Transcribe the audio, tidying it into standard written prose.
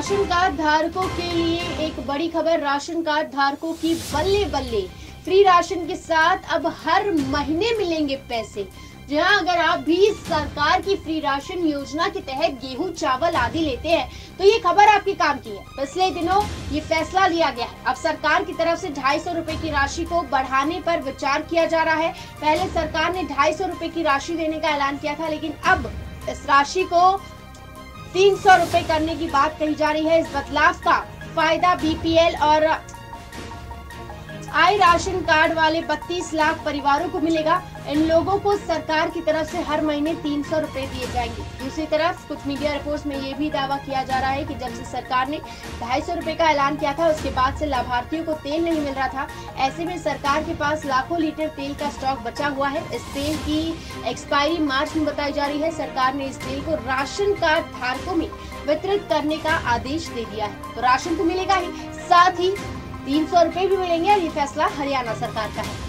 Ration card धारकों के लिए एक बड़ी खबर। राशन कार्ड धारकों की बल्ले बल्ले फ्री राशन के साथ अब हर महीने मिलेंगे पैसे। जहां अगर आप भी सरकार की फ्री राशन योजना के तहत गेहूं, चावल आदि लेते हैं तो ये खबर आपके काम की है। पिछले दिनों ये फैसला लिया गया है। अब सरकार की तरफ से 250 रुपए की राशि को बढ़ाने पर विचार किया जा रहा है। पहले सरकार ने 250 रुपए की राशि देने का ऐलान किया था, लेकिन अब इस राशि को 300 रुपए करने की बात कही जा रही है। इस बदलाव का फायदा BPL और आई राशन कार्ड वाले 32 लाख परिवारों को मिलेगा। इन लोगों को सरकार की तरफ से हर महीने 300 रुपए दिए जाएंगे। दूसरी तरफ कुछ मीडिया रिपोर्ट्स में ये भी दावा किया जा रहा है कि जब से सरकार ने 250 रुपए का ऐलान किया था उसके बाद से लाभार्थियों को तेल नहीं मिल रहा था। ऐसे में सरकार के पास लाखों लीटर तेल का स्टॉक बचा हुआ है। इस तेल की एक्सपायरी मार्च में बताई जा रही है। सरकार ने इस तेल को राशन कार्ड धारकों में वितरित करने का आदेश दे दिया है। तो राशन तो मिलेगा ही, साथ ही 300 रुपए भी मिलेंगे। ये फैसला हरियाणा सरकार का है।